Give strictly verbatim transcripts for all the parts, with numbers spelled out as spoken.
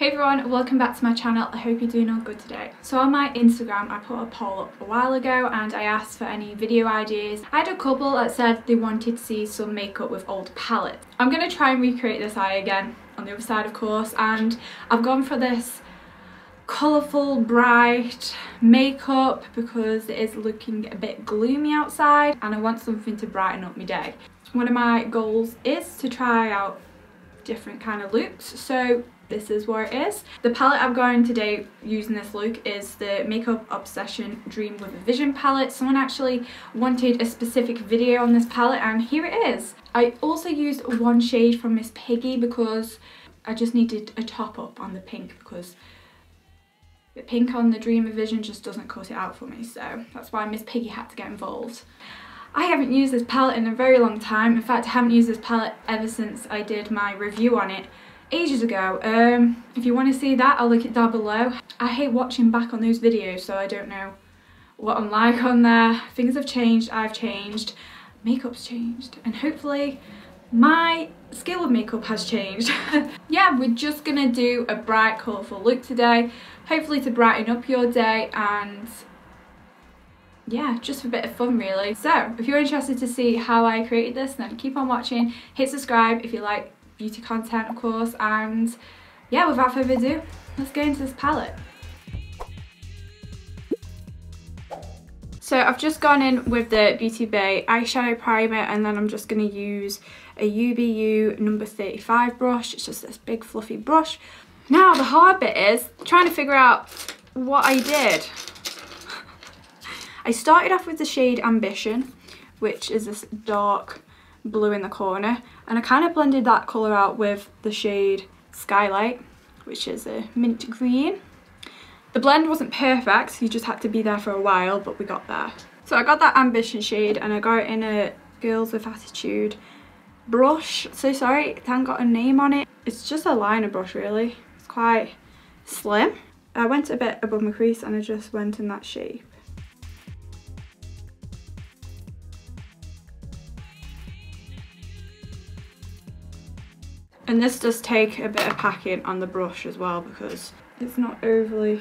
Hey everyone, welcome back to my channel. I hope you're doing all good today. So on my Instagram I put a poll up a while ago and I asked for any video ideas. I had a couple that said they wanted to see some makeup with old palettes. I'm going to try and recreate this eye again on the other side of course, and I've gone for this colourful bright makeup because it is looking a bit gloomy outside and I want something to brighten up my day. One of my goals is to try out different kind of looks, so this is where it is. The palette I've got in today using this look is the Makeup Obsession Dream With A Vision palette. Someone actually wanted a specific video on this palette and here it is. I also used one shade from Miss Piggy because I just needed a top up on the pink because the pink on the Dream With Vision just doesn't cut it out for me, so that's why Miss Piggy had to get involved. I haven't used this palette in a very long time. In fact, I haven't used this palette ever since I did my review on it ages ago. Um, if you want to see that, I'll link it down below. I hate watching back on those videos, so I don't know what I'm like on there. Things have changed, I've changed, makeup's changed, and hopefully my skill of makeup has changed. Yeah, we're just gonna do a bright, colourful look today, hopefully to brighten up your day and yeah, just for a bit of fun really. So, if you're interested to see how I created this, then keep on watching, hit subscribe if you like beauty content of course, and yeah, without further ado, let's go into this palette. So I've just gone in with the Beauty Bay Eyeshadow Primer and then I'm just going to use a U B U number thirty-five brush. It's just this big fluffy brush. Now the hard bit is trying to figure out what I did. I started off with the shade Ambition, which is this dark blue in the corner, and I kind of blended that colour out with the shade Skylight, which is a mint green. The blend wasn't perfect, so you just had to be there for a while, but we got there. So I got that Ambition shade and I got it in a Girls With Attitude brush. So sorry it hasn't got a name on it. It's just a liner brush really. It's quite slim. I went a bit above my crease and I just went in that shape. And this does take a bit of packing on the brush as well because it's not overly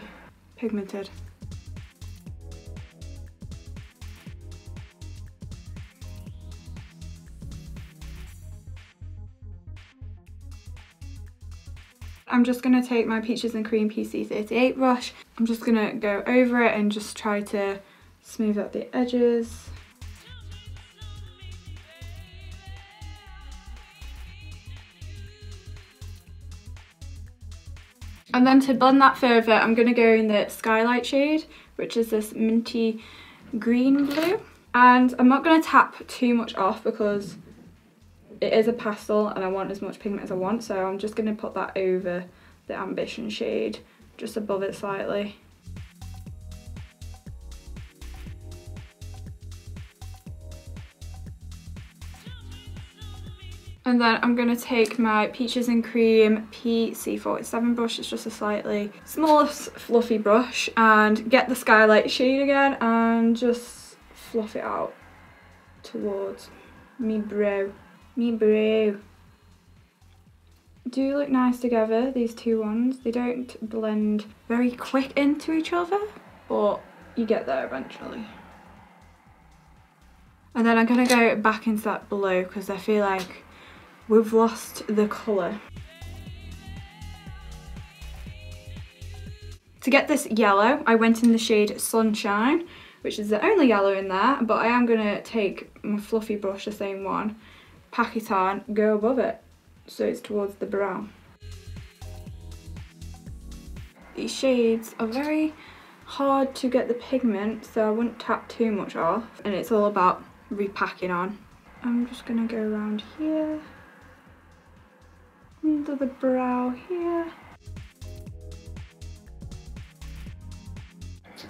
pigmented. I'm just going to take my Peaches and Cream P C thirty-eight brush. I'm just going to go over it and just try to smooth out the edges. And then to blend that further, I'm going to go in the Skylight shade, which is this minty green blue. And I'm not going to tap too much off because it is a pastel and I want as much pigment as I want. So I'm just going to put that over the Ambition shade, just above it slightly. And then I'm going to take my Peaches and Cream P C forty-seven brush, it's just a slightly smaller fluffy brush, and get the Skylight shade again and just fluff it out towards me brow. Me brow. Do look nice together, these two ones. They don't blend very quick into each other, but you get there eventually. And then I'm going to go back into that blue because I feel like we've lost the colour. To get this yellow, I went in the shade Sunshine, which is the only yellow in there, but I am going to take my fluffy brush, the same one, pack it on, go above it, so it's towards the brown. These shades are very hard to get the pigment, so I wouldn't tap too much off, and it's all about repacking on. I'm just going to go around here, under the brow here.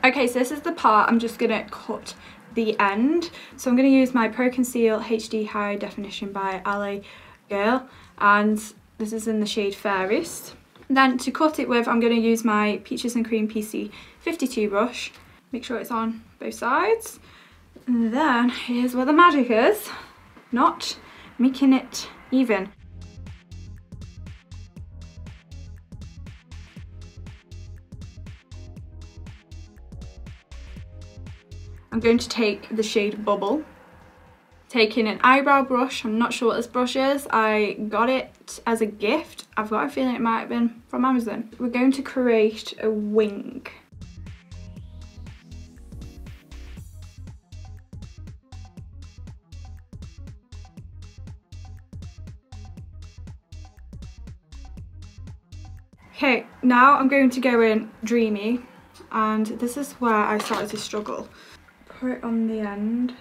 Okay, so this is the part I'm just gonna cut the end. So I'm gonna use my Pro Conceal H D High Definition by L A Girl, and this is in the shade Fairest. And then to cut it with, I'm gonna use my Peaches and Cream P C fifty-two brush. Make sure it's on both sides. And then here's where the magic is. Not making it even. I'm going to take the shade Bubble. Taking an eyebrow brush. I'm not sure what this brush is. I got it as a gift. I've got a feeling it might have been from Amazon. We're going to create a wing. Okay, now I'm going to go in Dreamy, and this is where I started to struggle. Put it on the end.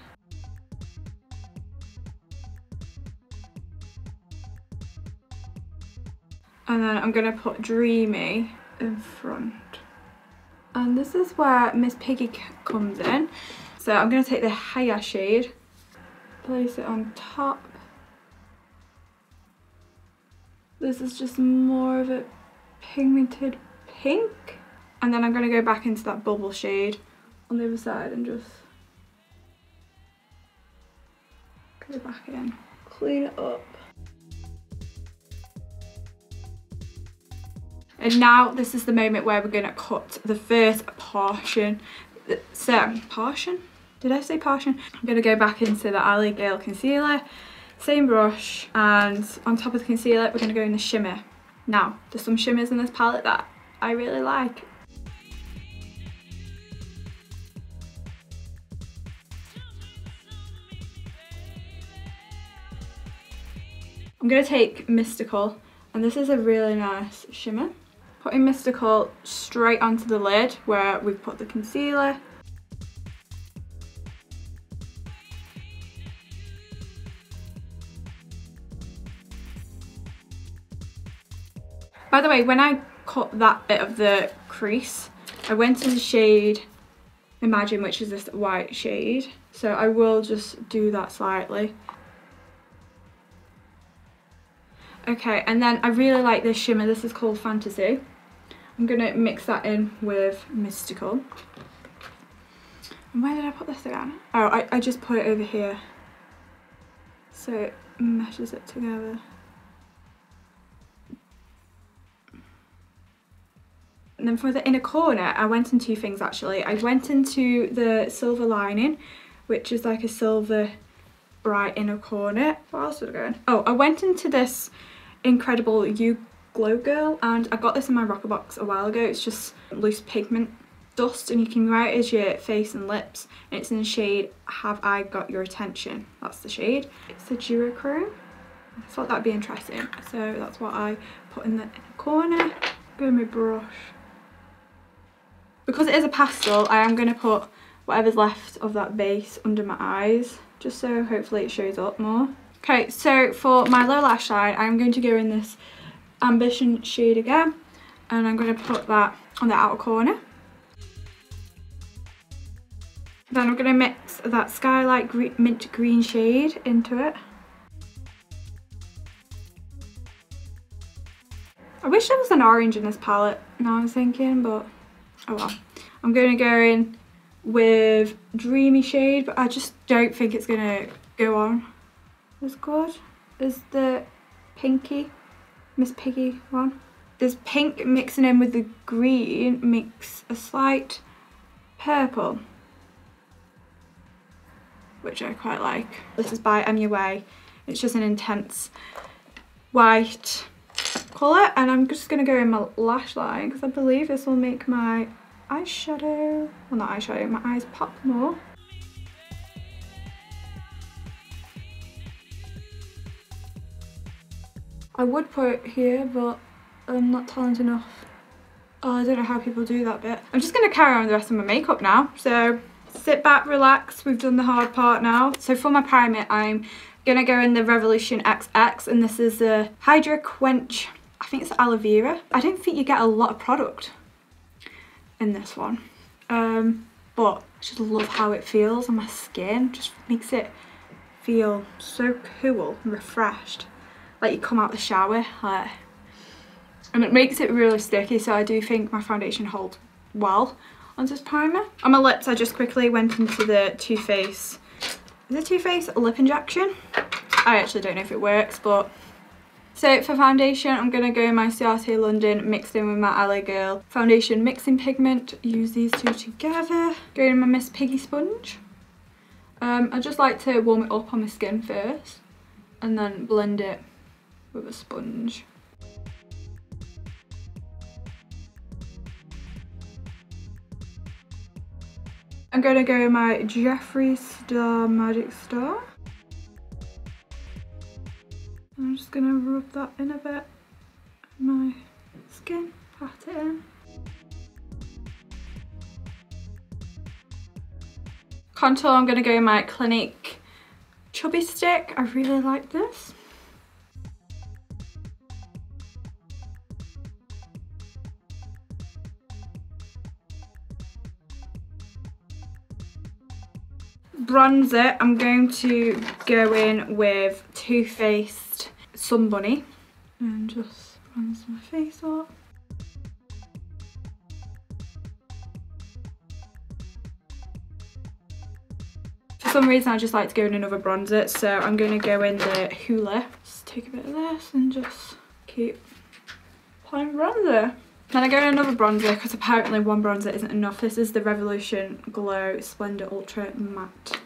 And then I'm going to put Dreamy in front. And this is where Miss Piggy comes in. So I'm going to take the higher shade, place it on top. This is just more of a pigmented pink. And then I'm going to go back into that Bubble shade on the other side and just go back in, clean it up. And now this is the moment where we're going to cut the first portion. So, portion? Did I say portion? I'm going to go back into the L A Girl concealer, same brush, and on top of the concealer we're going to go in the shimmer. Now, there's some shimmers in this palette that I really like. I'm going to take Mystical, and this is a really nice shimmer. Putting Mystical straight onto the lid where we've put the concealer. By the way, when I cut that bit of the crease, I went to the shade Imagine, which is this white shade. So I will just do that slightly. Okay, and then I really like this shimmer. This is called Fantasy. I'm going to mix that in with Mystical. And where did I put this again? Oh, I, I just put it over here. So it meshes it together. And then for the inner corner, I went in two things actually. I went into the Silver Lining, which is like a silver bright inner corner. What else did I go in? Oh, I went into this incredible You Glow Girl, and I got this in my rocker box a while ago. It's just loose pigment dust, and you can wear it as your face and lips, and it's in the shade Have I Got Your Attention. That's the shade. It's a duochrome. I thought that'd be interesting, so that's what I put in the inner corner. Go with my brush. Because it is a pastel, I am going to put whatever's left of that base under my eyes, just so hopefully it shows up more. Okay, so for my lower lash line, I'm going to go in this Ambition shade again, and I'm going to put that on the outer corner. Then I'm going to mix that Skylight green, Mint Green shade into it. I wish there was an orange in this palette, now I'm thinking, but oh well. I'm going to go in with Dreamy shade, but I just don't think it's going to go on as good as the pinky Miss Piggy one. There's pink mixing in with the green makes a slight purple, which I quite like. This is by M U A. It's just an intense white colour, and I'm just going to go in my lash line because I believe this will make my eyeshadow, well not eyeshadow, my eyes pop more. I would put it here, but I'm not talented enough. Oh, I don't know how people do that bit. I'm just going to carry on with the rest of my makeup now. So sit back, relax, we've done the hard part now. So for my primer, I'm going to go in the Revolution X X, and this is a Hydra Quench, I think it's aloe vera. I don't think you get a lot of product in this one, um, but I just love how it feels on my skin. Just makes it feel so cool and refreshed, like you come out the shower, like, and it makes it really sticky. So I do think my foundation holds well on this primer. On my lips, I just quickly went into the Too Faced, is it Too Faced lip injection? I actually don't know if it works, but so for foundation, I'm going to go in my Ciate London mixed in with my L A Girl foundation mixing pigment. Use these two together. Go in my Miss Piggy sponge. Um, I just like to warm it up on my skin first and then blend it with a sponge. I'm going to go with my Jeffree Star Magic Star. I'm just going to rub that in a bit in my skin, pat it in. Contour, I'm going to go with my Clinique Chubby Stick. I really like this. Bronzer, I'm going to go in with Too Faced Sun Bunny and just bronze my face up. For some reason I just like to go in another bronzer, so I'm going to go in the Hoola. Just take a bit of this and just keep applying bronzer. Then I go in another bronzer because apparently one bronzer isn't enough. This is the Revolution Glow Splendor Ultra Matte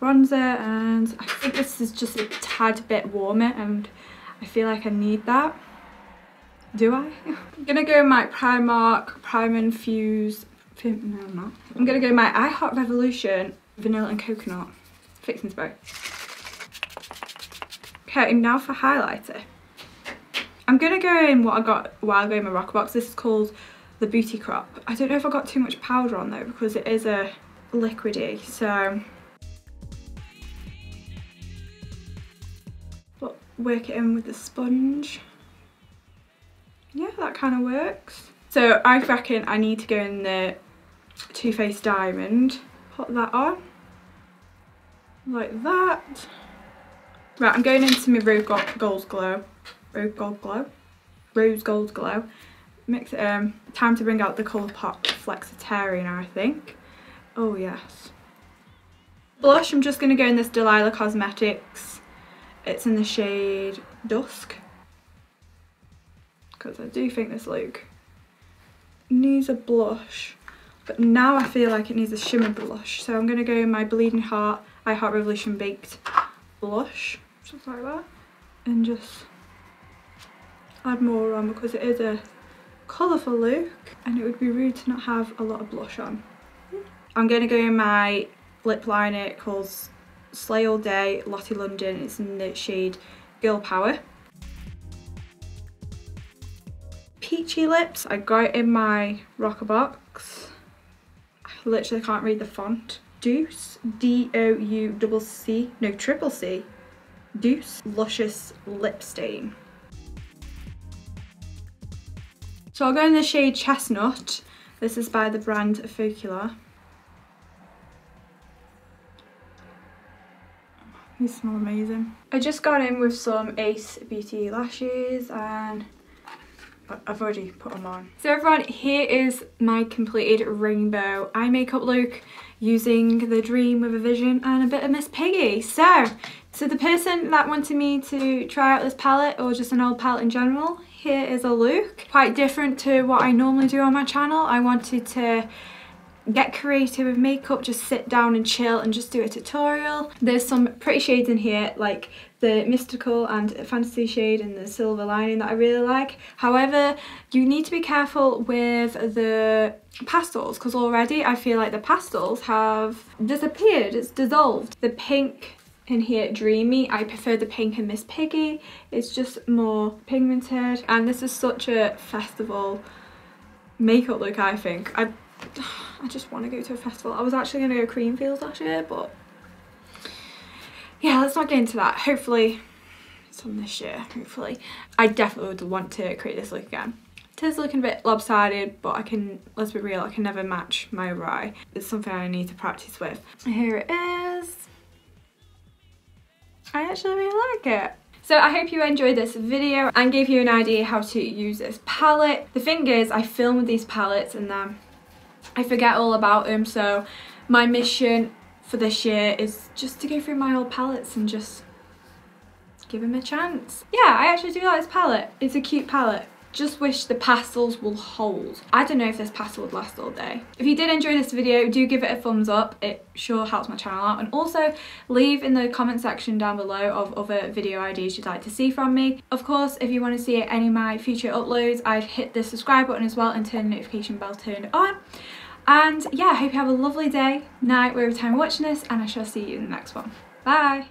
Bronzer, and I think this is just a tad bit warmer and I feel like I need that. Do I? I'm going to go in my Primark Prime Infused... No, I'm not. I'm going to go in my I Heart Revolution Vanilla and Coconut Fixing Spray. Okay, now for highlighter. I'm going to go in what I got a while ago in my rocker box. This is called the Booty Crop. I don't know if I got too much powder on though because it is a liquidy, so... But work it in with the sponge. Yeah, that kind of works. So I reckon I need to go in the Too Faced Diamond. Put that on. Like that. Right, I'm going into my Rose Gold Glow. Rose Gold Glow, Rose Gold Glow, mix it um, time to bring out the Colourpop Flexitarian, I think. Oh yes. Blush, I'm just going to go in this Delilah Cosmetics, it's in the shade Dusk, because I do think this look needs a blush, but now I feel like it needs a shimmer blush, so I'm going to go in my Bleeding Heart, I Heart Revolution Baked Blush, just like that, and just add more on because it is a colourful look and it would be rude to not have a lot of blush on. I'm going to go in my lip liner called Slay All Day Lottie London, it's in the shade Girl Power. Peachy lips, I got it in my rocker box. I literally can't read the font. Doucce, D O U C C, no triple C, Doucce Luscious Lip Stain. So I'll go in the shade Chestnut, this is by the brand Focculaure. These smell amazing. I just got in with some Ace Beauty lashes and I've already put them on. So everyone, here is my completed rainbow eye makeup look using the Dream With A Vision and a bit of Miss Piggy. So, so the person that wanted me to try out this palette or just an old palette in general, here is a look. Quite different to what I normally do on my channel. I wanted to get creative with makeup, just sit down and chill and just do a tutorial. There's some pretty shades in here like the mystical and fantasy shade and the silver lining that I really like. However, you need to be careful with the pastels because already I feel like the pastels have disappeared, it's dissolved. The pink in here, Dreamy, I prefer the pink in Miss Piggy, it's just more pigmented and this is such a festival makeup look I think. I, I just want to go to a festival. I was actually going to go Creamfields last year but yeah, let's not get into that. Hopefully it's on this year, hopefully. I definitely would want to create this look again. It is looking a bit lopsided but I can, let's be real, I can never match my other eye. It's something I need to practice with. Here it is. I actually really like it. So I hope you enjoyed this video and gave you an idea how to use this palette. The thing is, I filmed these palettes and then I forget all about them, so my mission for this year is just to go through my old palettes and just give them a chance. Yeah, I actually do like this palette. It's a cute palette. Just wish the pastels will hold. I don't know if this pastel would last all day. If you did enjoy this video, do give it a thumbs up. It sure helps my channel out. And also leave in the comment section down below of other video ideas you'd like to see from me. Of course, if you want to see any of my future uploads, I've hit the subscribe button as well and turn the notification bell turned on. And yeah, I hope you have a lovely day, night, wherever time you're watching this, and I shall see you in the next one. Bye!